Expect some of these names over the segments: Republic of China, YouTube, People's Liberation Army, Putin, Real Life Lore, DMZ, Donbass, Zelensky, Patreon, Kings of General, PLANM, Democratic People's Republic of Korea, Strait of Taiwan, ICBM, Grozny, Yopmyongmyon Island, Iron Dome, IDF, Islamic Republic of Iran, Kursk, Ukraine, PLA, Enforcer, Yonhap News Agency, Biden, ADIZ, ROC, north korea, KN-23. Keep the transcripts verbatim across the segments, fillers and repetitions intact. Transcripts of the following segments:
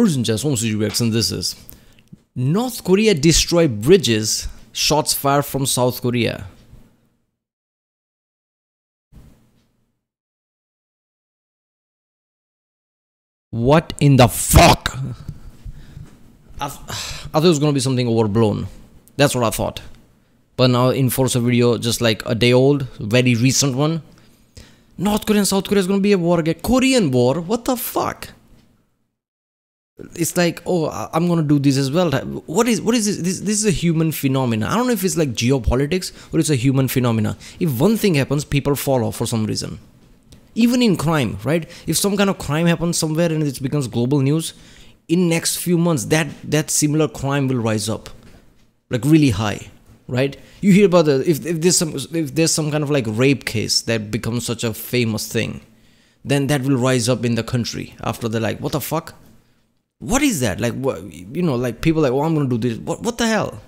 And this is North Korea destroy bridges, shots fired from South Korea. What in the fuck? I, th I thought it was gonna be something overblown. That's what I thought. But now Enforcer video, just like a day old, very recent one. North Korea and South Korea is gonna be a war again. Korean war? What the fuck? It's like, oh, I'm gonna do this as well. What is what is this? This, this is a human phenomenon. I don't know if it's like geopolitics or it's a human phenomenon. If one thing happens, people follow for some reason. Even in crime, right? If some kind of crime happens somewhere and it becomes global news, in next few months, that that similar crime will rise up, like really high, right? You hear about the if if there's some if there's some kind of like rape case that becomes such a famous thing, then that will rise up in the country after they're like, what the fuck? What is that? Like, what, you know, like people like, oh, I'm going to do this. What, what the hell?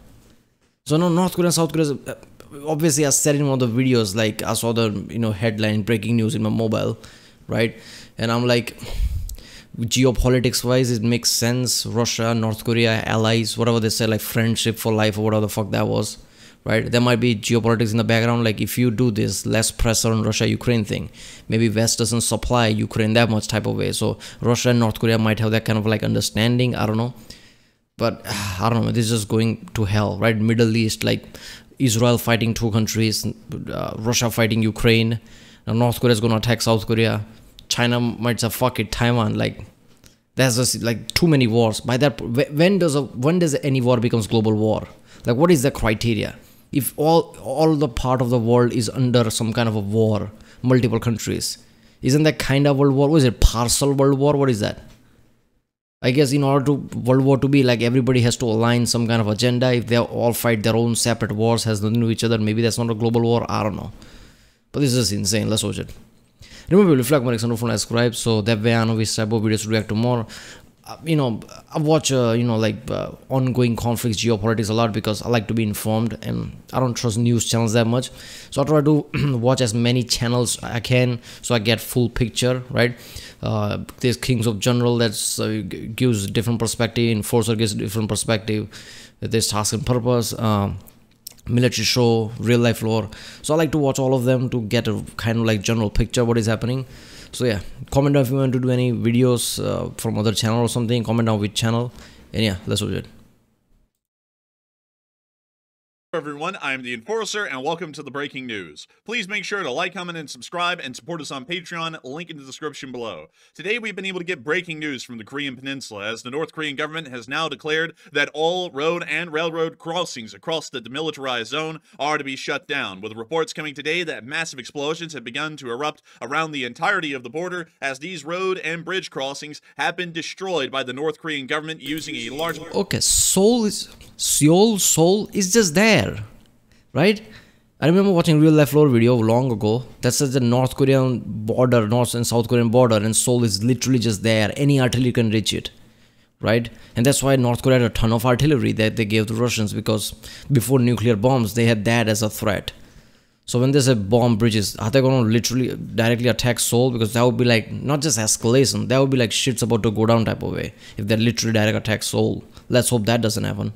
So now North Korea and South Korea, obviously I said in one of the videos, like I saw the, you know, headline breaking news in my mobile, right? And I'm like, geopolitics wise, it makes sense. Russia, North Korea, allies, whatever they say, like friendship for life or whatever the fuck that was, right? There might be geopolitics in the background. Like if you do this, less pressure on Russia-Ukraine thing. Maybe West doesn't supply Ukraine that much type of way. So Russia and North Korea might have that kind of like understanding. I don't know. But I don't know. This is just going to hell, right? Middle East, like Israel fighting two countries, uh, Russia fighting Ukraine. Now North Korea is going to attack South Korea. China might say, fuck it, Taiwan. Like there's just like too many wars. By that, when does a, when does any war becomes global war? Like what is the criteria? If all all the part of the world is under some kind of a war, multiple countries, isn't that kind of world war? Was it partial world war? What is that? I guess in order to world war to be like, everybody has to align some kind of agenda. If they all fight their own separate wars, has nothing to do with each other, maybe that's not a global war. I don't know. But this is insane. Let's watch it. Remember, reflect, like, subscribe, so that way I know which type of videos to react to more. You know, I watch, uh, you know, like uh, ongoing conflicts, geopolitics a lot because I like to be informed and I don't trust news channels that much. So I try to watch as many channels I can so I get full picture, right? Uh, there's Kings of General that uh, gives different perspective, Enforcer gives different perspective, there's Task and Purpose, um, military show, Real Life Lore. So I like to watch all of them to get a kind of like general picture what is happening. So yeah, comment down if you want to do any videos uh, from other channel or something. Comment down which channel, and yeah, let's do it. Hello everyone, I'm the Enforcer, and welcome to the breaking news. Please make sure to like, comment, and subscribe, and support us on Patreon, link in the description below. Today we've been able to get breaking news from the Korean Peninsula, as the North Korean government has now declared that all road and railroad crossings across the demilitarized zone are to be shut down, with reports coming today that massive explosions have begun to erupt around the entirety of the border, as these road and bridge crossings have been destroyed by the North Korean government using a large... Okay, Seoul is... Seoul, Seoul is just there, right? I remember watching Real Life Lore video long ago that says the North Korean border, North and South Korean border, and Seoul is literally just there. Any artillery can reach it, right? And that's why North Korea had a ton of artillery that they gave to Russians, because before nuclear bombs, they had that as a threat. So when they said bomb bridges, are they going to literally directly attack Seoul? Because that would be like, not just escalation, that would be like shit's about to go down type of way if they literally direct attack Seoul. Let's hope that doesn't happen.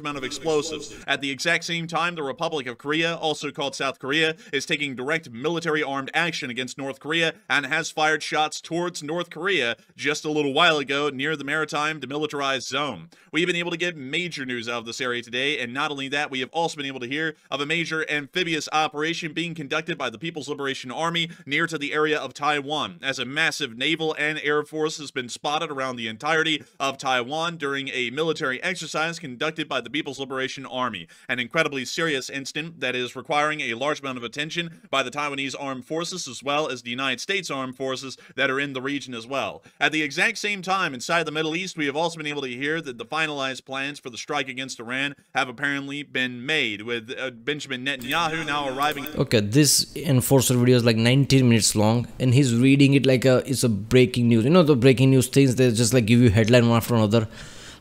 Amount of explosives. At the exact same time, the Republic of Korea, also called South Korea, is taking direct military armed action against North Korea and has fired shots towards North Korea just a little while ago near the maritime demilitarized zone. We've been able to get major news out of this area today, and not only that, we have also been able to hear of a major amphibious operation being conducted by the People's Liberation Army near to the area of Taiwan, as a massive naval and air force has been spotted around the entirety of Taiwan during a military exercise conducted by the People's Liberation Army, an incredibly serious incident that is requiring a large amount of attention by the Taiwanese armed forces as well as the United States armed forces that are in the region as well. At the exact same time, inside the Middle East, we have also been able to hear that the finalized plans for the strike against Iran have apparently been made, with uh, Benjamin Netanyahu now arriving. Okay, this Enforcer video is like nineteen minutes long, and he's reading it like a, it's a breaking news. You know, the breaking news things, they just like give you headline one after another.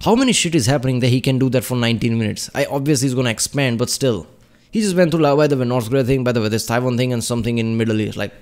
How many shit is happening that he can do that for nineteen minutes? I obviously he's gonna expand, but still. He just went through, like, by the way, North Korea thing, by the way, this Taiwan thing and something in Middle East. Like,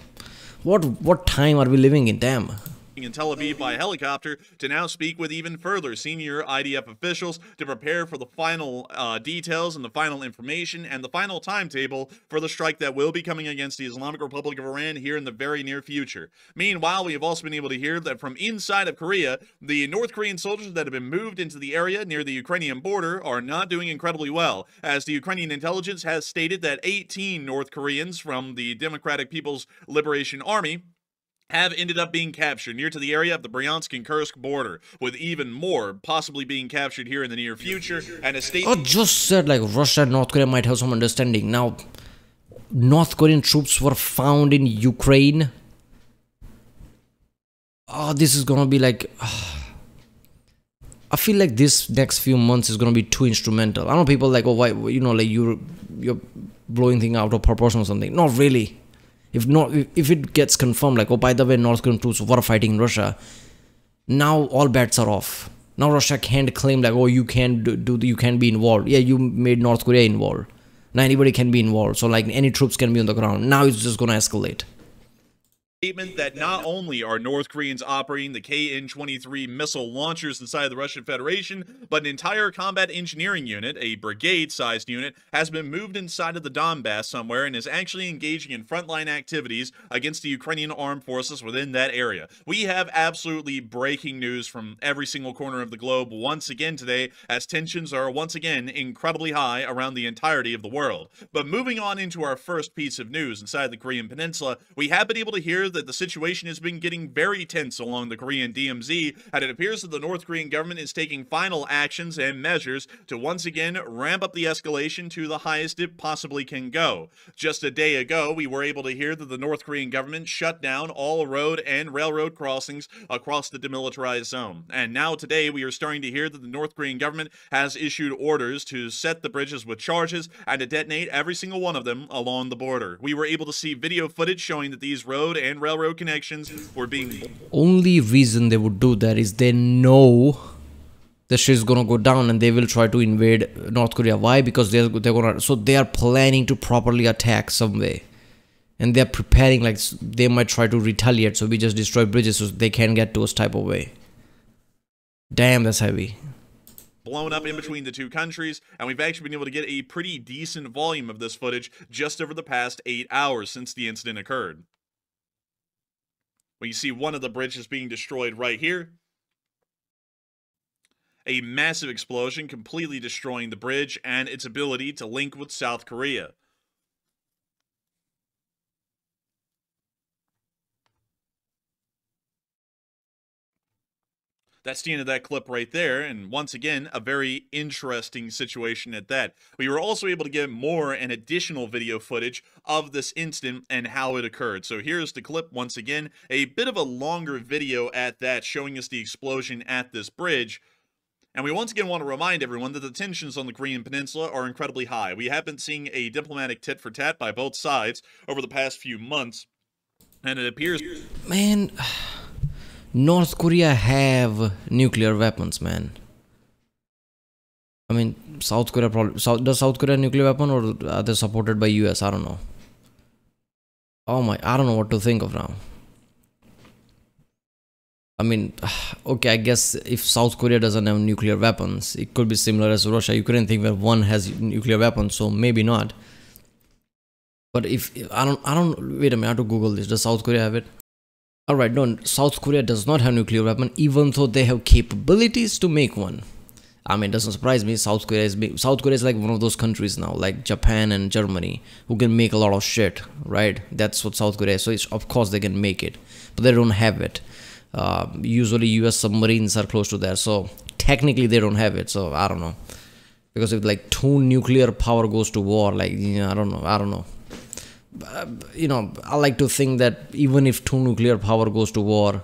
what what time are we living in? Damn. in Tel Aviv by helicopter to now speak with even further senior I D F officials to prepare for the final uh, details and the final information and the final timetable for the strike that will be coming against the Islamic Republic of Iran here in the very near future. Meanwhile, we have also been able to hear that from inside of Korea, the North Korean soldiers that have been moved into the area near the Ukrainian border are not doing incredibly well, as the Ukrainian intelligence has stated that eighteen North Koreans from the Democratic People's Liberation Army have ended up being captured near to the area of the Bryansk and Kursk border, with even more possibly being captured here in the near future. And a state. I just said like Russia and North Korea might have some understanding. Now, North Korean troops were found in Ukraine. Oh, this is gonna be like. Uh, I feel like this next few months is gonna be too instrumental. I know people like, oh, why, you know, like you're you're blowing things out of proportion or something. Not really. If not, if it gets confirmed, like, oh, by the way, North Korean troops were fighting Russia, now all bets are off. Now Russia can't claim like, oh, you can't do, do you can't be involved. Yeah, you made North Korea involved. Now anybody can be involved. So like any troops can be on the ground. Now it's just gonna escalate. Statement that not only are North Koreans operating the K N twenty-three missile launchers inside the Russian Federation, but an entire combat engineering unit, a brigade-sized unit, has been moved inside of the Donbass somewhere and is actually engaging in frontline activities against the Ukrainian armed forces within that area. We have absolutely breaking news from every single corner of the globe once again today, as tensions are once again incredibly high around the entirety of the world. But moving on into our first piece of news inside the Korean Peninsula, we have been able to hear that the situation has been getting very tense along the Korean D M Z, and it appears that the North Korean government is taking final actions and measures to once again ramp up the escalation to the highest it possibly can go. Just a day ago, we were able to hear that the North Korean government shut down all road and railroad crossings across the demilitarized zone. And now today, we are starting to hear that the North Korean government has issued orders to set the bridges with charges and to detonate every single one of them along the border. We were able to see video footage showing that these road and railroad connections were being. Only reason they would do that is they know the shit's gonna go down and they will try to invade North Korea. Why? Because they're they're gonna. So they are planning to properly attack some way, and they're preparing like they might try to retaliate. So we just destroy bridges so they can't get to us type of way. Damn, that's heavy. Blown up in between the two countries, and we've actually been able to get a pretty decent volume of this footage just over the past eight hours since the incident occurred. Well, you see one of the bridges being destroyed right here. A massive explosion completely destroying the bridge and its ability to link with South Korea. That's the end of that clip right there, and once again, a very interesting situation at that. We were also able to get more and additional video footage of this incident and how it occurred. So here's the clip once again, a bit of a longer video at that, showing us the explosion at this bridge. And we once again want to remind everyone that the tensions on the Korean Peninsula are incredibly high. We have been seeing a diplomatic tit-for-tat by both sides over the past few months, and it appears... Man... North Korea have nuclear weapons, man. I mean, South Korea probably... South, does South Korea have nuclear weapon, or are they supported by U S? I don't know. Oh my, I don't know what to think of now. I mean, okay, I guess if South Korea doesn't have nuclear weapons, it could be similar as Russia. You couldn't think that one has nuclear weapons, so maybe not. But if... I don't... I don't... Wait a minute, I have to Google this. Does South Korea have it? Alright, no, South Korea does not have nuclear weapon, even though they have capabilities to make one. I mean, it doesn't surprise me. South Korea is big. South Korea is like one of those countries now, like Japan and Germany, who can make a lot of shit, right? That's what South Korea is. So it's, of course they can make it, but they don't have it. Uh, usually U S submarines are close to there, so technically they don't have it. So I don't know, because if like two nuclear power goes to war, like, you know, I don't know, I don't know. Uh, you know, I like to think that even if two nuclear power goes to war,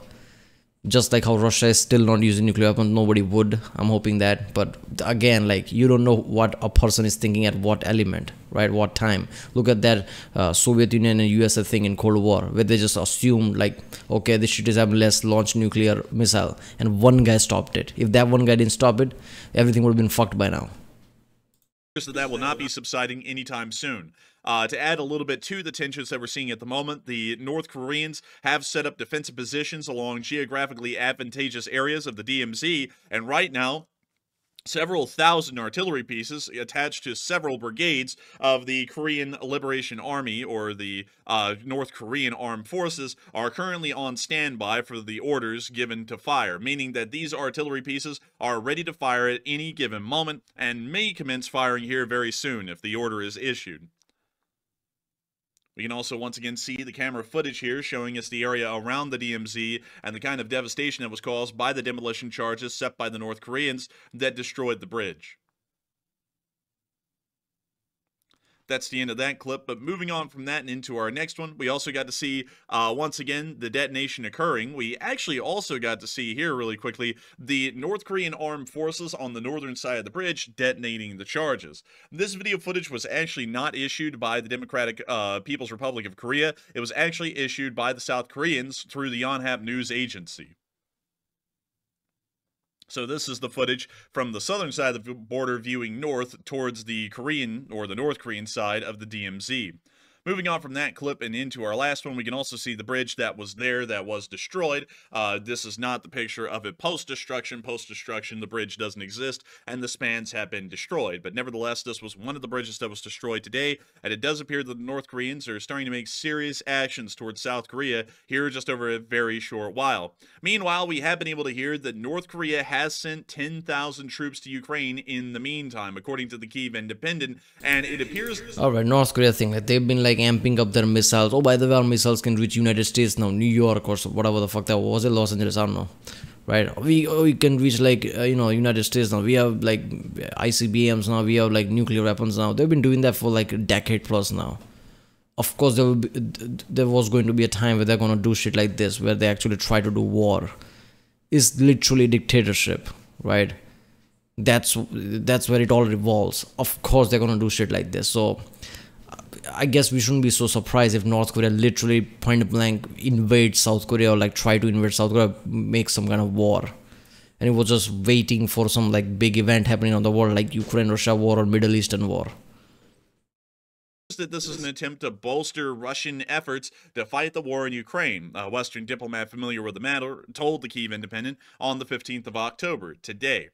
just like how Russia is still not using nuclear weapons, nobody would. I'm hoping that. But again, like, you don't know what a person is thinking at what element, right? What time. Look at that uh, Soviet Union and U S A thing in Cold War, where they just assumed like, okay, this shit is happening, let's launch nuclear missile. And one guy stopped it. If that one guy didn't stop it, everything would have been fucked by now. That that will not be subsiding anytime soon. Uh, to add a little bit to the tensions that we're seeing at the moment, the North Koreans have set up defensive positions along geographically advantageous areas of the D M Z, and right now, several thousand artillery pieces attached to several brigades of the Korean Liberation Army, or the uh, North Korean Armed Forces, are currently on standby for the orders given to fire, meaning that these artillery pieces are ready to fire at any given moment and may commence firing here very soon if the order is issued. We can also once again see the camera footage here showing us the area around the D M Z and the kind of devastation that was caused by the demolition charges set by the North Koreans that destroyed the bridge. That's the end of that clip, but moving on from that and into our next one, we also got to see, uh, once again, the detonation occurring. We actually also got to see here really quickly the North Korean armed forces on the northern side of the bridge detonating the charges. This video footage was actually not issued by the Democratic uh, People's Republic of Korea. It was actually issued by the South Koreans through the Yonhap News Agency. So this is the footage from the southern side of the border viewing north towards the Korean or the North Korean side of the D M Z. Moving on from that clip and into our last one, we can also see the bridge that was there that was destroyed. Uh, this is not the picture of it post-destruction. Post-destruction, the bridge doesn't exist, and the spans have been destroyed. But nevertheless, this was one of the bridges that was destroyed today, and it does appear that the North Koreans are starting to make serious actions towards South Korea here just over a very short while. Meanwhile, we have been able to hear that North Korea has sent ten thousand troops to Ukraine in the meantime, according to the Kyiv Independent, and it appears... Alright, North Korea thing, that they've been like amping up their missiles. Oh, by the way, our missiles can reach United States now, New York or whatever the fuck that was, it Los Angeles, I don't know, right? We, we can reach like, uh, you know, United States now. We have like I C B Ms now, we have like nuclear weapons now. They've been doing that for like a decade plus now. Of course, there, will be, there was going to be a time where they're going to do shit like this, where they actually try to do war. It's literally dictatorship, right? That's, that's where it all revolves. Of course, they're going to do shit like this. So I guess we shouldn't be so surprised if North Korea literally point blank invades South Korea, or like try to invade South Korea, make some kind of war. And it was just waiting for some like big event happening on the world, like Ukraine-Russia war or Middle Eastern war. That this is an attempt to bolster Russian efforts to fight the war in Ukraine, a Western diplomat familiar with the matter told the Kyiv Independent on the fifteenth of October, today.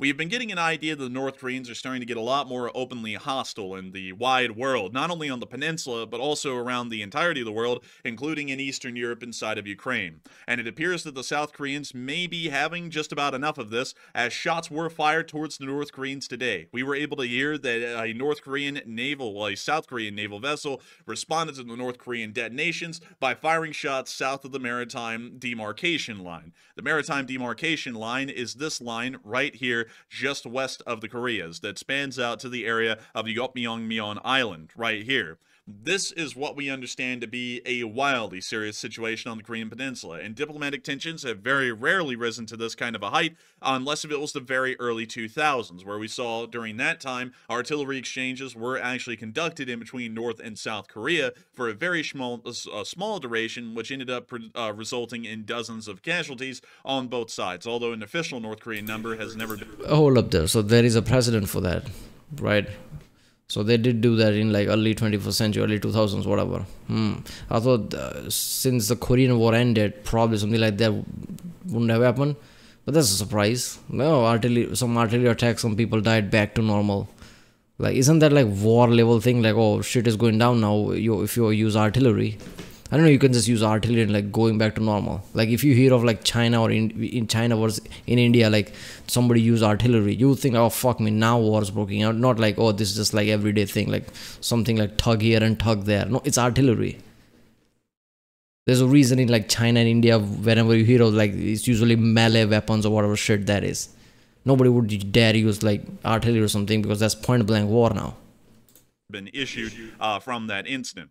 We've been getting an idea that the North Koreans are starting to get a lot more openly hostile in the wide world, not only on the peninsula, but also around the entirety of the world, including in Eastern Europe inside of Ukraine. And it appears that the South Koreans may be having just about enough of this, as shots were fired towards the North Koreans today. We were able to hear that a North Korean naval, well, a South Korean naval vessel responded to the North Korean detonations by firing shots south of the maritime demarcation line. The maritime demarcation line is this line right here, just west of the Koreas, that spans out to the area of Yopmyongmyon Island, right here. This is what we understand to be a wildly serious situation on the Korean Peninsula, and diplomatic tensions have very rarely risen to this kind of a height, unless if it was the very early two thousands, where we saw during that time artillery exchanges were actually conducted in between North and South Korea for a very small, a small duration, which ended up uh, resulting in dozens of casualties on both sides, although an official North Korean number has never been... Hold up there, so there is a precedent for that, right? So they did do that in like early twenty-first century, early two thousands, whatever. Hmm. I thought uh, since the Korean War ended, probably something like that wouldn't have happened. But that's a surprise. No, artillery, some artillery attacks, some people died, back to normal. Like, isn't that like war level thing? Like, oh, shit is going down now. You, if you use artillery, I don't know. You can just use artillery and like going back to normal. Like if you hear of like China or in, in China versus in India, like somebody use artillery, you think, oh fuck me, now war's broken out. Not like, oh, this is just like everyday thing, like something like tug here and tug there. No, it's artillery. There's a reason in like China and India, whenever you hear of like, it's usually melee weapons or whatever shit that is. Nobody would dare use like artillery or something because that's point blank war now. Been issued uh, from that incident.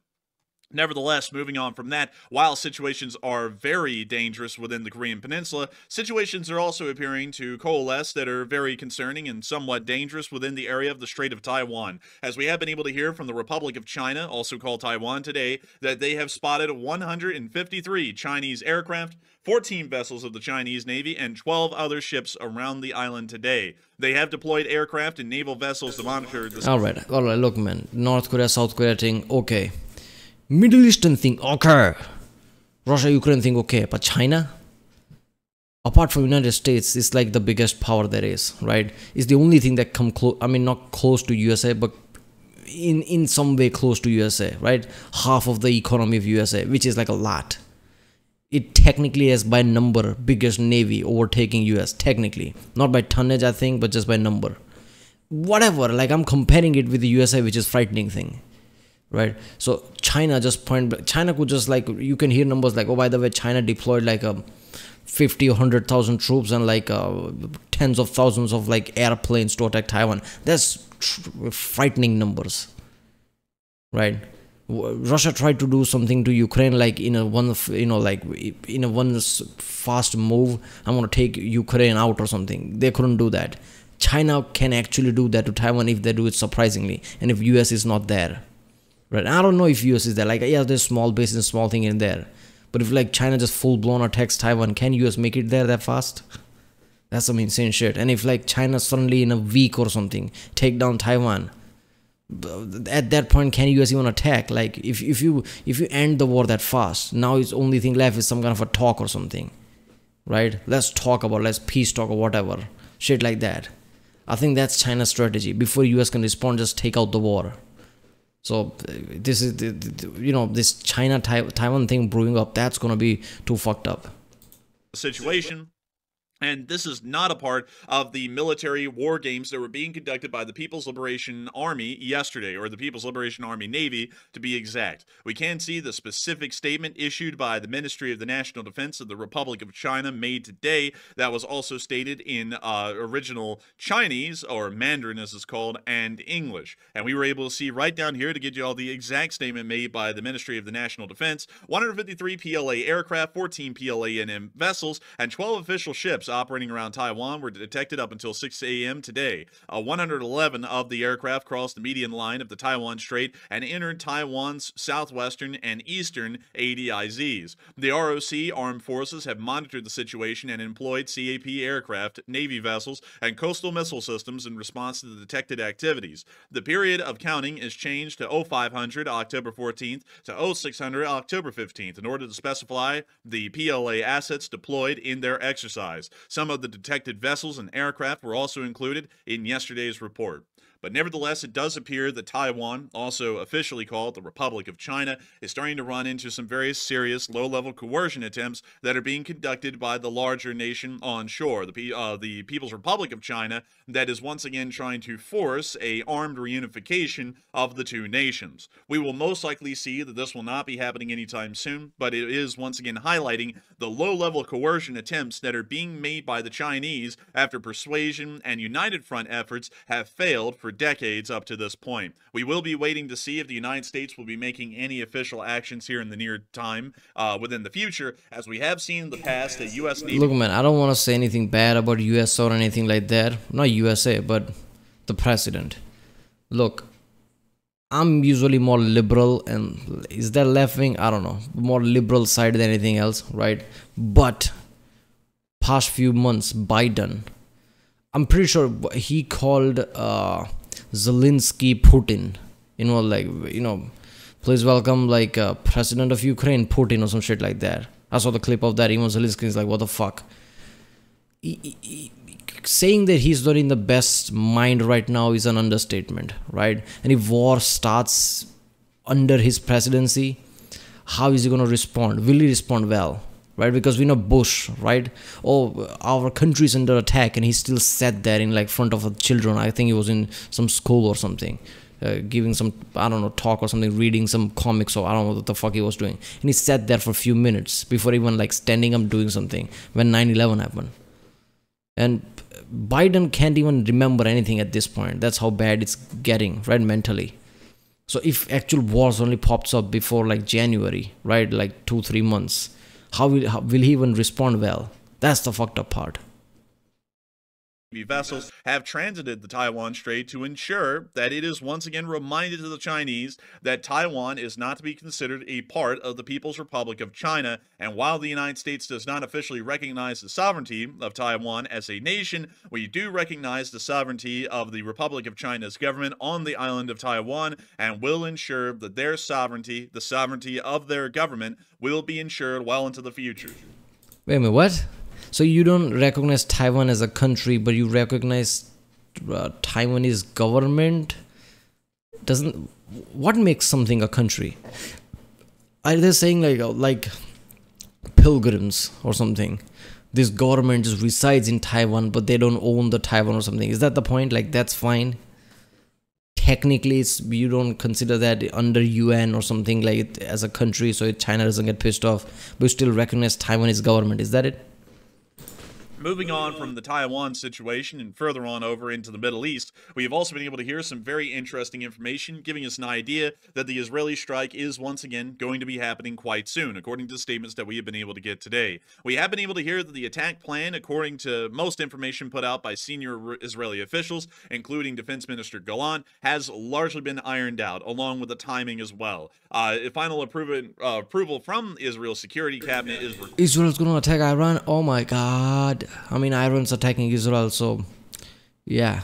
Nevertheless, moving on from that, while situations are very dangerous within the Korean Peninsula, situations are also appearing to coalesce that are very concerning and somewhat dangerous within the area of the Strait of Taiwan, as we have been able to hear from the Republic of China, also called Taiwan, today that they have spotted one hundred fifty-three Chinese aircraft, fourteen vessels of the Chinese Navy, and twelve other ships around the island today. They have deployed aircraft and naval vessels to monitor the... Alright, alright, look man, North Korea, South Korea thing, okay. Middle Eastern thing, okay. Russia, Ukraine thing, okay. But China, apart from United States, is like the biggest power there is, right? It's the only thing that come close, I mean, not close to U S A, but in, in some way close to U S A, right? Half of the economy of U S A, which is like a lot. It technically is by number, biggest navy overtaking U S, technically. Not by tonnage, I think, but just by number. Whatever, like I'm comparing it with the U S A, which is frightening thing. Right, so China just point. China could just like you can hear numbers like, oh, by the way, China deployed like a um, fifty, hundred thousand troops and like uh, tens of thousands of like airplanes to attack Taiwan. That's tr frightening numbers, right? Russia tried to do something to Ukraine, like in a one, you know, like in a one fast move. I'm gonna take Ukraine out or something. They couldn't do that. China can actually do that to Taiwan if they do it surprisingly, and if U S is not there. Right, I don't know if U S is there. Like, yeah, there's small base and small thing in there, but if like China just full blown attacks Taiwan, can U S make it there that fast? That's some insane shit. And if like China suddenly in a week or something take down Taiwan, at that point, can U S even attack? Like, if if you if you end the war that fast, now it's only thing left is some kind of a talk or something, right? Let's talk about let's peace talk or whatever shit like that. I think that's China's strategy. Before U S can respond, just take out the war. So this is, you know, this China-Taiwan thing brewing up, that's going to be too fucked up. Situation. And this is not a part of the military war games that were being conducted by the People's Liberation Army yesterday, or the People's Liberation Army Navy, to be exact. We can see the specific statement issued by the Ministry of the National Defense of the Republic of China made today that was also stated in uh, original Chinese, or Mandarin as it's called, and English. And we were able to see right down here, to get you all the exact statement made by the Ministry of the National Defense, one hundred fifty-three P L A aircraft, fourteen P L A N M vessels, and twelve official ships operating around Taiwan were detected up until six A M today. Uh, one hundred eleven of the aircraft crossed the median line of the Taiwan Strait and entered Taiwan's southwestern and eastern A D I Zs. The R O C armed forces have monitored the situation and employed C A P aircraft, Navy vessels, and coastal missile systems in response to the detected activities. The period of counting is changed to oh five hundred October fourteenth to oh six hundred October fifteenth in order to specify the P L A assets deployed in their exercise. Some of the detected vessels and aircraft were also included in yesterday's report. But nevertheless, it does appear that Taiwan, also officially called the Republic of China, is starting to run into some very serious low-level coercion attempts that are being conducted by the larger nation on shore, the, P uh, the People's Republic of China, that is once again trying to force an armed reunification of the two nations. We will most likely see that this will not be happening anytime soon, but it is once again highlighting the low-level coercion attempts that are being made by the Chinese after persuasion and United Front efforts have failed for For decades up to this point. We will be waiting to see if the United States will be making any official actions here in the near time, uh, within the future, as we have seen in the past that U S Navy... Look, man, I don't want to say anything bad about U S or anything like that. Not U S A, but the president. Look, I'm usually more liberal, and is that left wing? I don't know. More liberal side than anything else, right? But past few months, Biden... I'm pretty sure he called uh, Zelensky Putin, you know, like, you know, please welcome like uh, president of Ukraine, Putin, or some shit like that. I saw the clip of that. Even Zelensky is like, what the fuck? He, he, he, saying that he's not in the best mind right now is an understatement, right? And if war starts under his presidency, how is he going to respond? Will he respond well? Right, because we know Bush, right? Oh, our country's under attack, and he still sat there in like front of the children. I think he was in some school or something, uh, giving some, I don't know, talk or something, reading some comics, or I don't know what the fuck he was doing. And he sat there for a few minutes before even like standing up doing something when nine eleven happened. And Biden can't even remember anything at this point. That's how bad it's getting, right, mentally. So if actual wars only pops up before like January, right, like two, three months, how will, how will he even respond well? That's the fucked up part. Vessels have transited the Taiwan Strait to ensure that it is once again reminded to the Chinese that Taiwan is not to be considered a part of the People's Republic of China. And while the United States does not officially recognize the sovereignty of Taiwan as a nation, we do recognize the sovereignty of the Republic of China's government on the island of Taiwan, and will ensure that their sovereignty, the sovereignty of their government, will be ensured well into the future. Wait a minute, what? So you don't recognize Taiwan as a country, but you recognize uh, Taiwanese government? Doesn't what makes something a country? Are they saying like like pilgrims or something? This government just resides in Taiwan, but they don't own the Taiwan or something. Is that the point? Like that's fine. Technically, it's, you don't consider that under U N or something like it as a country, so China doesn't get pissed off, but you still recognize Taiwanese government. Is that it? Moving on from the Taiwan situation and further on over into the Middle East, we have also been able to hear some very interesting information, giving us an idea that the Israeli strike is once again going to be happening quite soon, according to statements that we have been able to get today. We have been able to hear that the attack plan, according to most information put out by senior Israeli officials, including Defense Minister Gallant, has largely been ironed out, along with the timing as well. Uh, final approval, uh, approval from Israel's security cabinet is... Israel's going to attack Iran? Oh my God. I mean, Iran's attacking Israel, so yeah.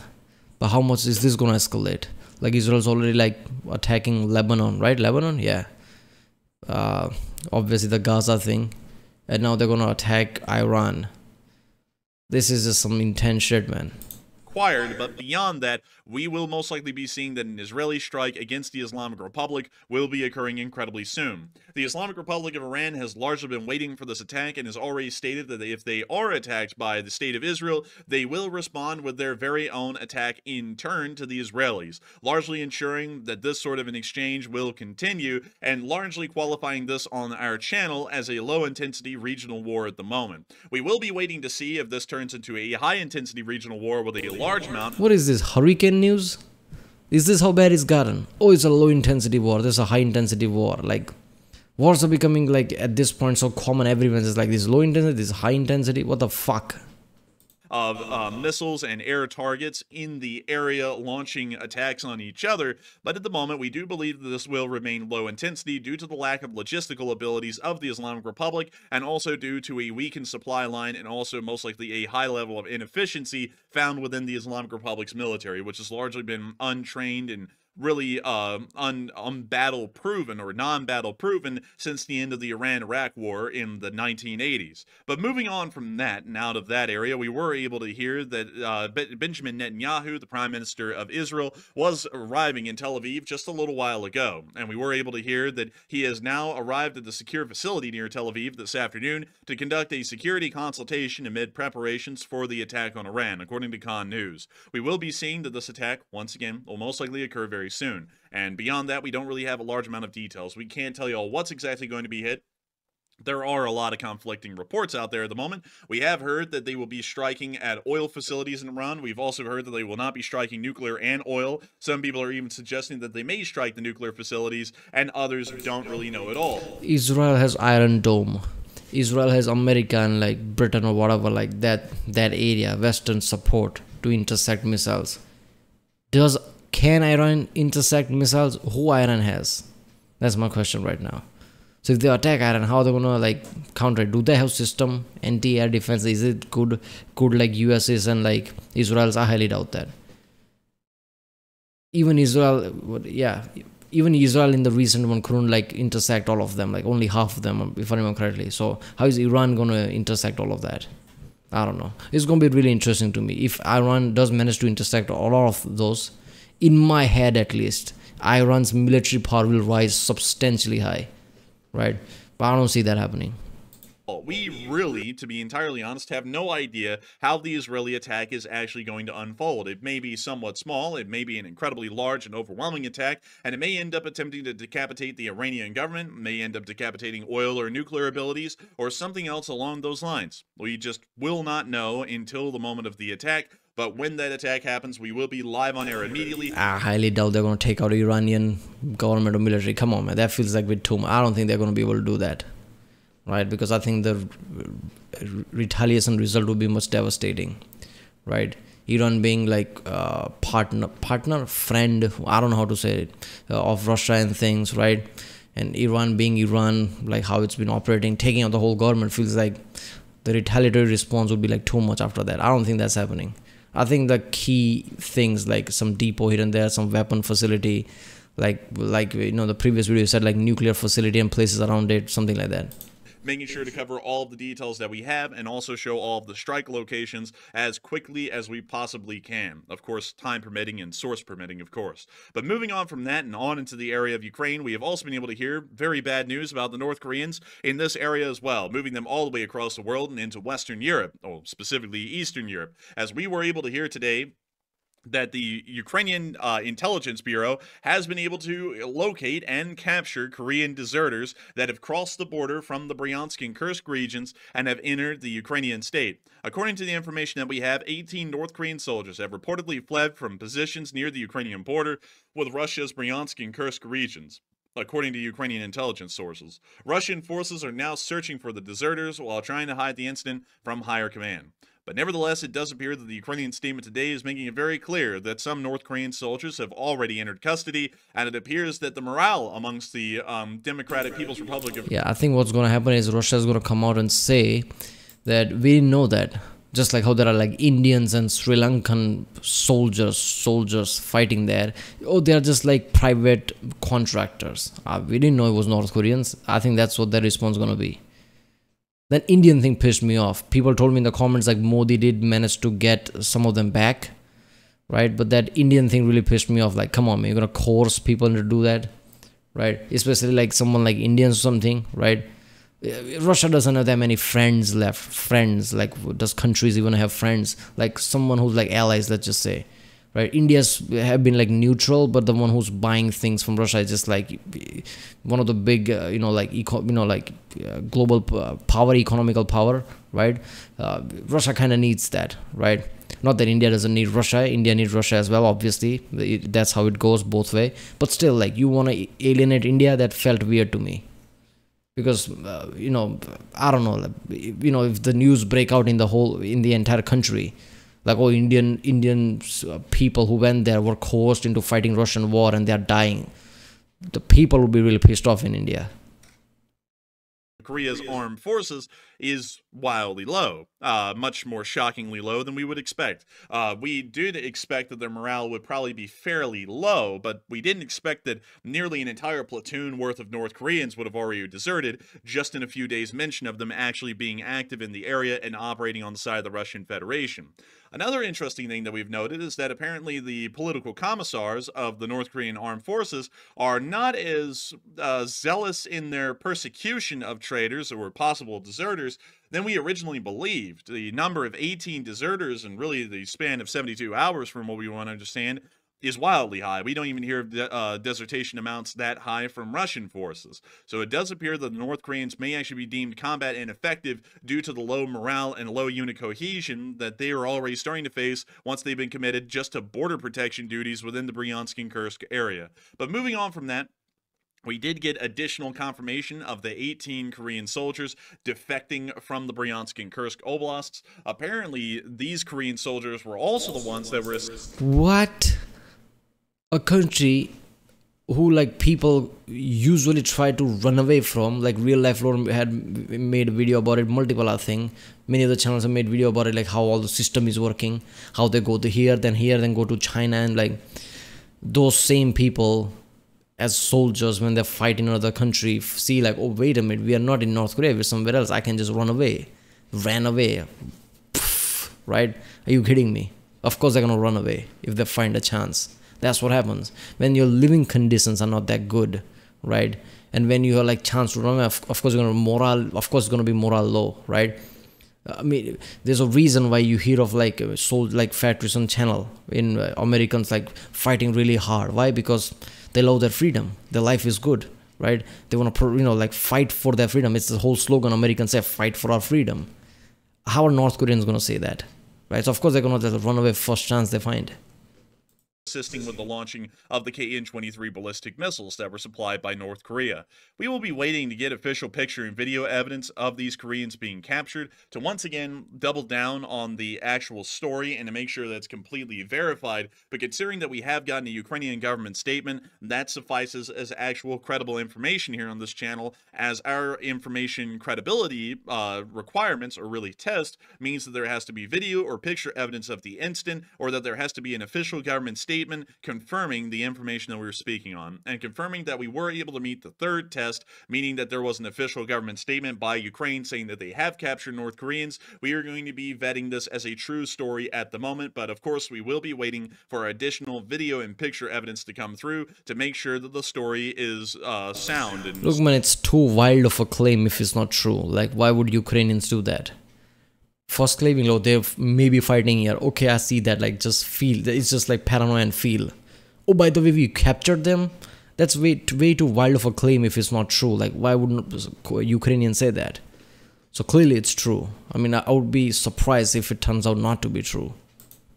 But how much is this gonna escalate? Like Israel's already like attacking Lebanon, right? Lebanon, yeah. Uh, obviously the Gaza thing, and now they're gonna attack Iran. This is just some intense shit, man. Acquired, but beyond that, we will most likely be seeing that an Israeli strike against the Islamic Republic will be occurring incredibly soon. The Islamic Republic of Iran has largely been waiting for this attack and has already stated that if they are attacked by the state of Israel, they will respond with their very own attack in turn to the Israelis, largely ensuring that this sort of an exchange will continue and largely qualifying this on our channel as a low-intensity regional war at the moment. We will be waiting to see if this turns into a high-intensity regional war with a large amount. What is this, hurricane news? Is this how bad it's gotten? Oh, it's a low intensity war. There's a high intensity war. Like wars are becoming like at this point so common. Everyone's just like this low intensity, this high intensity. What the fuck? Of uh, missiles and air targets in the area launching attacks on each other, but at the moment we do believe that this will remain low intensity due to the lack of logistical abilities of the Islamic Republic, and also due to a weakened supply line, and also most likely a high level of inefficiency found within the Islamic Republic's military, which has largely been untrained and really uh, un, un battle proven or non-battle proven since the end of the Iran-Iraq war in the nineteen eighties. But moving on from that and out of that area, we were able to hear that uh, Be Benjamin Netanyahu, the Prime Minister of Israel, was arriving in Tel Aviv just a little while ago. And we were able to hear that he has now arrived at the secure facility near Tel Aviv this afternoon to conduct a security consultation amid preparations for the attack on Iran, according to Khan News. We will be seeing that this attack, once again, will most likely occur very soon. And beyond that, we don't really have a large amount of details. We can't tell you all what's exactly going to be hit. There are a lot of conflicting reports out there at the moment. We have heard that they will be striking at oil facilities in Iran. We've also heard that they will not be striking nuclear and oil. Some people are even suggesting that they may strike the nuclear facilities, and others don't really know at all. Israel has Iron Dome. Israel has America and like Britain or whatever, like that, that area, Western support to intercept missiles. Does Can Iran intercept missiles? Who Iran has? That's my question right now. So if they attack Iran, how are they gonna like counter it? Do they have system anti-air defense? Is it good? Could like U S's and like Israel's? I highly doubt that. Even Israel, yeah, even Israel in the recent one couldn't like intercept all of them. Like only half of them, if I remember correctly. So how is Iran gonna intercept all of that? I don't know. It's gonna be really interesting to me if Iran does manage to intercept all of those. In my head, at least, Iran's military power will rise substantially high, right? But I don't see that happening. We really, to be entirely honest, have no idea how the Israeli attack is actually going to unfold. It may be somewhat small, it may be an incredibly large and overwhelming attack, and it may end up attempting to decapitate the Iranian government, it may end up decapitating oil or nuclear abilities, or something else along those lines. We just will not know until the moment of the attack But when that attack happens, we will be live on air immediately. I highly doubt they're going to take out the Iranian government or military. Come on, man. That feels like a bit too much. I don't think they're going to be able to do that. Right? Because I think the retaliation result would be much devastating. Right? Iran being like uh, partner, partner, friend, I don't know how to say it, uh, of Russia and things, right? And Iran being Iran, like how it's been operating, taking out the whole government feels like the retaliatory response would be like too much after that. I don't think that's happening. I think the key things like some depot here and there, some weapon facility, like, like you know, the previous video said like nuclear facility and places around it, something like that. Making sure to cover all of the details that we have and also show all of the strike locations as quickly as we possibly can. Of course, time permitting and source permitting, of course. But moving on from that and on into the area of Ukraine, we have also been able to hear very bad news about the North Koreans in this area as well, moving them all the way across the world and into Western Europe, or specifically Eastern Europe, as we were able to hear today that the Ukrainian uh, Intelligence Bureau has been able to locate and capture Korean deserters that have crossed the border from the Bryansk and Kursk regions and have entered the Ukrainian state. According to the information that we have, eighteen North Korean soldiers have reportedly fled from positions near the Ukrainian border with Russia's Bryansk and Kursk regions. According to Ukrainian intelligence sources, Russian forces are now searching for the deserters while trying to hide the incident from higher command. But nevertheless, it does appear that the Ukrainian statement today is making it very clear that some North Korean soldiers have already entered custody, and it appears that the morale amongst the um, Democratic People's Republic of... Yeah, I think what's going to happen is Russia is going to come out and say that we know that. Just like how there are like Indians and Sri Lankan soldiers, soldiers fighting there. Oh, they are just like private contractors. Uh, we didn't know it was North Koreans. I think that's what their response is going to be. That Indian thing pissed me off. People told me in the comments like Modi did manage to get some of them back, right? But that Indian thing really pissed me off. Like, come on, man, you're gonna coerce people to do that, right? Especially like someone like Indians or something, right? Russia doesn't have that many friends left. Friends, like, does countries even have friends? Like someone who's like allies, let's just say, right? India's have been like neutral, but the one who's buying things from Russia is just like one of the big, uh, you know, like eco, you know, like uh, global uh, power, economical power, right? Uh, Russia kind of needs that, right? Not that India doesn't need Russia. India needs Russia as well, obviously. It, that's how it goes both way. But still, like, you want to alienate India? That felt weird to me. Because, uh, you know, I don't know, like, you know, if the news break out in the whole, in the entire country, like, oh, Indian Indian people who went there were coerced into fighting Russian war and they are dying. The people will be really pissed off in India. Korea's armed forces is wildly low, uh, much more shockingly low than we would expect. Uh, we did expect that their morale would probably be fairly low, but we didn't expect that nearly an entire platoon worth of North Koreans would have already deserted just in a few days' mention of them actually being active in the area and operating on the side of the Russian Federation. Another interesting thing that we've noted is that apparently the political commissars of the North Korean armed forces are not as uh, zealous in their persecution of traitors or possible deserters than we originally believed. The number of eighteen deserters in really the span of seventy-two hours, from what we want to understand, is wildly high. We don't even hear of de uh, desertion amounts that high from Russian forces. So it does appear that the North Koreans may actually be deemed combat ineffective due to the low morale and low unit cohesion that they are already starting to face once they've been committed just to border protection duties within the Bryansk and Kursk area. But moving on from that, we did get additional confirmation of the eighteen Korean soldiers defecting from the Bryansk and Kursk oblasts. Apparently, these Korean soldiers were also the ones that were... What? A country who, like, people usually try to run away from, like Real Life Lore had made a video about it, multiple I think, many of the channels have made video about it, like how all the system is working, how they go to here, then here, then go to China, and like those same people as soldiers when they fight in another country see like, oh wait a minute, we are not in North Korea, we're somewhere else, I can just run away, ran away, right? Are you kidding me? Of course they're gonna run away if they find a chance. That's what happens when your living conditions are not that good, right? And when you have like chance to run, of, of course you're gonna morale, of course it's gonna be morale low, right? I mean, there's a reason why you hear of like sold like factories on channel in uh, Americans like fighting really hard. Why? Because they love their freedom. Their life is good, right? They wanna pro, you know like fight for their freedom. It's the whole slogan Americans say: "Fight for our freedom." How are North Koreans gonna say that? right? So of course they're going to just run away first chance they find. Assisting with the launching of the K N twenty-three ballistic missiles that were supplied by North Korea. We will be waiting to get official picture and video evidence of these Koreans being captured to once again double down on the actual story and to make sure that's completely verified. But considering that we have gotten a Ukrainian government statement, that suffices as actual credible information here on this channel, as our information credibility uh, requirements, or really test, means that there has to be video or picture evidence of the incident, or that there has to be an official government statement Statement confirming the information that we were speaking on, and confirming that we were able to meet the third test, meaning that there was an official government statement by Ukraine saying that they have captured North Koreans. We are going to be vetting this as a true story at the moment, but of course we will be waiting for additional video and picture evidence to come through to make sure that the story is uh, sound. And look, man, it's too wild of a claim if it's not true. Like, why would Ukrainians do that? First claiming, low, they're maybe fighting here. Okay, I see that. Like, just feel. It's just like paranoia and feel. Oh, by the way, we captured them. That's way, way too wild of a claim if it's not true. Like, why wouldn't Ukrainians say that? So clearly it's true. I mean, I would be surprised if it turns out not to be true.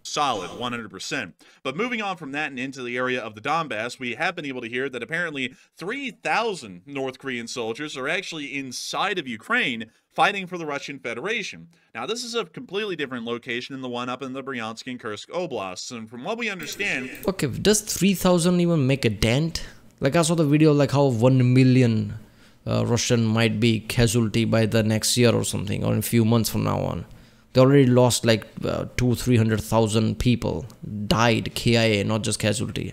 Solid one hundred percent. But moving on from that and into the area of the Donbass, we have been able to hear that apparently three thousand North Korean soldiers are actually inside of Ukraine fighting for the Russian Federation. Now, this is a completely different location than the one up in the Bryansk and Kursk oblasts, and from what we understand... Okay, does three thousand even make a dent? Like, I saw the video like how one million uh, Russian might be casualty by the next year or something, or in a few months from now on. They already lost like uh, two, three hundred thousand people died, K I A, not just casualty.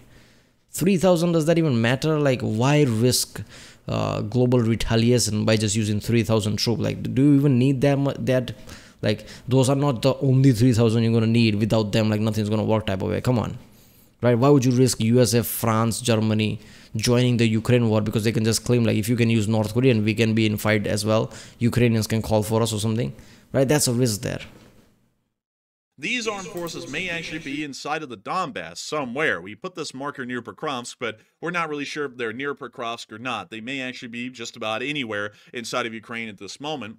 Three thousand, does that even matter? Like, why risk uh, global retaliation by just using three thousand troops? Like, do you even need them? That, like, those are not the only three thousand you're gonna need. Without them, like, nothing's gonna work. Type of way. Come on, right? Why would you risk U S A, France, Germany joining the Ukraine war? Because they can just claim like, if you can use North Korea, and we can be in fight as well. Ukrainians can call for us or something. Right, that's a risk there. These armed forces may actually be inside of the Donbass somewhere. We put this marker near Prokrovsk, but we're not really sure if they're near Prokrovsk or not. They may actually be just about anywhere inside of Ukraine at this moment.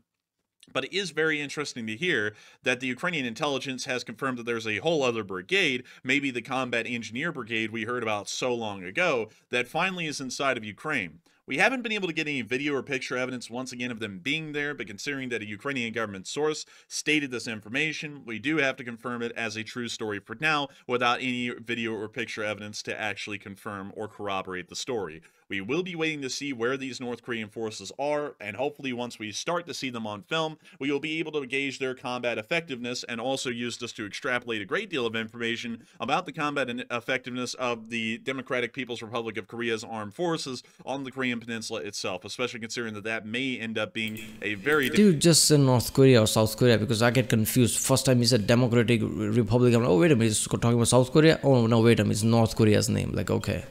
But it is very interesting to hear that the Ukrainian intelligence has confirmed that there's a whole other brigade, maybe the combat engineer brigade we heard about so long ago, that finally is inside of Ukraine. We haven't been able to get any video or picture evidence once again of them being there, but considering that a Ukrainian government source stated this information, we do have to confirm it as a true story for now without any video or picture evidence to actually confirm or corroborate the story. We will be waiting to see where these North Korean forces are, and hopefully once we start to see them on film, we will be able to gauge their combat effectiveness and also use this to extrapolate a great deal of information about the combat effectiveness of the Democratic People's Republic of Korea's armed forces on the Korean Peninsula itself, especially considering that that may end up being a very... Dude, just in North Korea or South Korea, because I get confused. First time he said Democratic Republic, I'm like, oh, wait a minute, he's talking about South Korea? Oh, no, wait a minute, it's North Korea's name. Like, okay.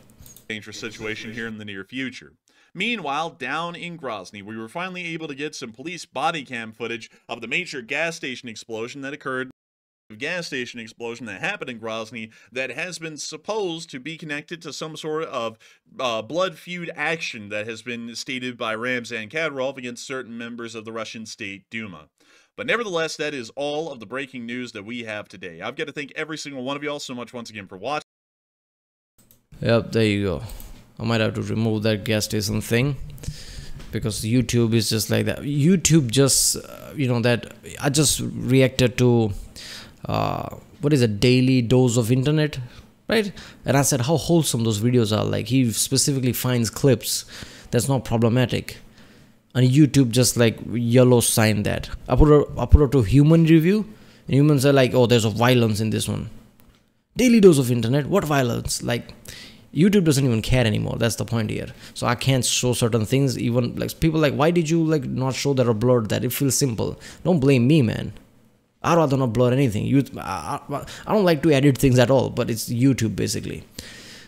Dangerous situation here in the near future. Meanwhile, down in Grozny, we were finally able to get some police body cam footage of the major gas station explosion that occurred. Gas station explosion that happened in Grozny that has been supposed to be connected to some sort of uh, blood feud action that has been stated by Ramzan Kadyrov against certain members of the Russian State Duma. But nevertheless, that is all of the breaking news that we have today. I've got to thank every single one of y'all so much once again for watching. Yep, there you go. I might have to remove that gas station thing, because YouTube is just like that. YouTube just, uh, you know, that I just reacted to... Uh, what is a daily dose of internet, right? And I said how wholesome those videos are. Like, he specifically finds clips that's not problematic, and YouTube just like yellow sign that. I put it, I put it to human review, and humans are like, oh, there's a violence in this one. Daily dose of internet, what violence? Like, YouTube doesn't even care anymore. That's the point here. So I can't show certain things. Even like people like, why did you like not show that or blur that? It feels simple. Don't blame me, man. I'd rather not blur anything. You, I, I, I don't like to edit things at all, but it's YouTube basically.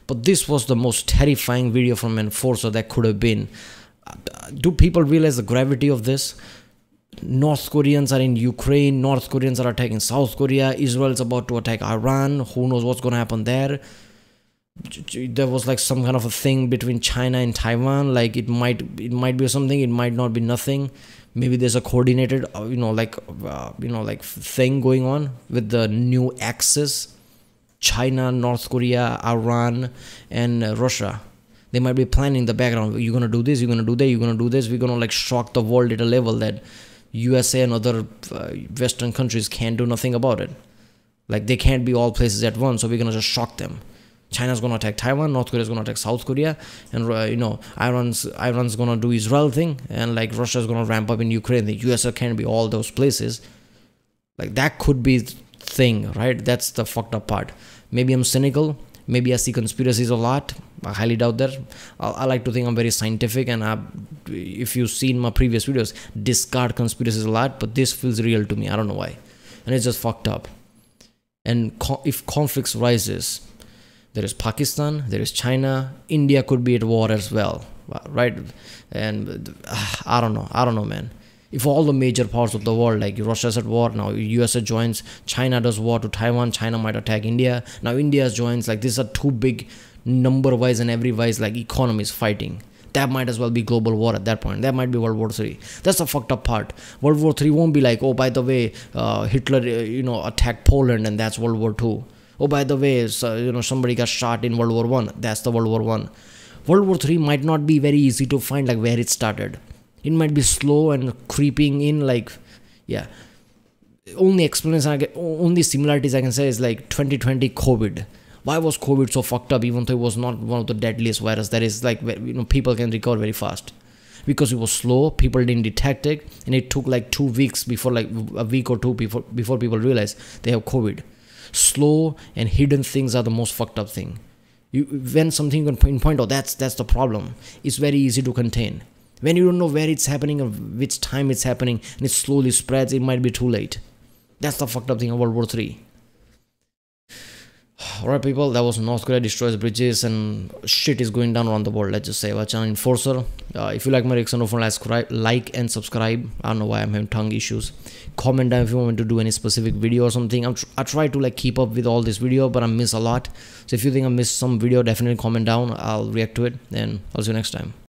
But this was the most terrifying video from Enforcer that could have been. Do people realize the gravity of this? North Koreans are in Ukraine, North Koreans are attacking South Korea, Israel's about to attack Iran, who knows what's going to happen there. There was like some kind of a thing between China and Taiwan, like it might, it might be something, it might not be nothing. Maybe there's a coordinated, you know, like, uh, you know, like thing going on with the new axis, China, North Korea, Iran, and uh, Russia. They might be planning in the background. You're gonna do this. You're gonna do that. You're gonna do this. We're gonna like shock the world at a level that U S A and other uh, Western countries can't do nothing about it. Like they can't be all places at once. So we're gonna just shock them. China's gonna attack Taiwan, North Korea's gonna attack South Korea, and uh, you know, Iran's Iran's gonna do Israel thing, and like Russia's gonna ramp up in Ukraine. The U S A can't be all those places. Like that could be thing, right? That's the fucked up part. Maybe I'm cynical. Maybe I see conspiracies a lot. I highly doubt that. I, I like to think I'm very scientific, and I, if you've seen my previous videos, discard conspiracies a lot. But this feels real to me. I don't know why, and it's just fucked up. And co if conflicts rises. There is Pakistan, there is China, India could be at war as well, right? And uh, I don't know, I don't know, man. If all the major powers of the world, like Russia's at war, now U S A joins, China does war to Taiwan, China might attack India, now India joins, like these are two big number-wise and every-wise, like economies fighting. That might as well be global war at that point. That might be World War Three. That's the fucked up part. World War Three won't be like, oh, by the way, uh, Hitler, uh, you know, attacked Poland and that's World War Two. Oh, by the way, so, you know, somebody got shot in World War One. That's the World War One. World War Three might not be very easy to find, like where it started. It might be slow and creeping in, like, yeah. Only explanation, I get, only similarities I can say is like twenty twenty COVID. Why was COVID so fucked up? Even though it was not one of the deadliest virus, that is like, you know, people can recover very fast. Because it was slow, people didn't detect it, and it took like two weeks before, like a week or two before before people realized they have COVID. Slow and hidden things are the most fucked up thing. You, when something you can pinpoint, oh, that's that's the problem. It's very easy to contain. When you don't know where it's happening or which time it's happening, and it slowly spreads, it might be too late. That's the fucked up thing of World War Three. Alright, people, that was North Korea destroys bridges and shit is going down around the world. Let's just say, watch on Enforcer. Uh, if you like my reaction, don't forget to like and subscribe. I don't know why I'm having tongue issues. Comment down if you want me to do any specific video or something. I'm tr I try to like keep up with all this video, but I miss a lot. So if you think I missed some video, definitely comment down. I'll react to it, and I'll see you next time.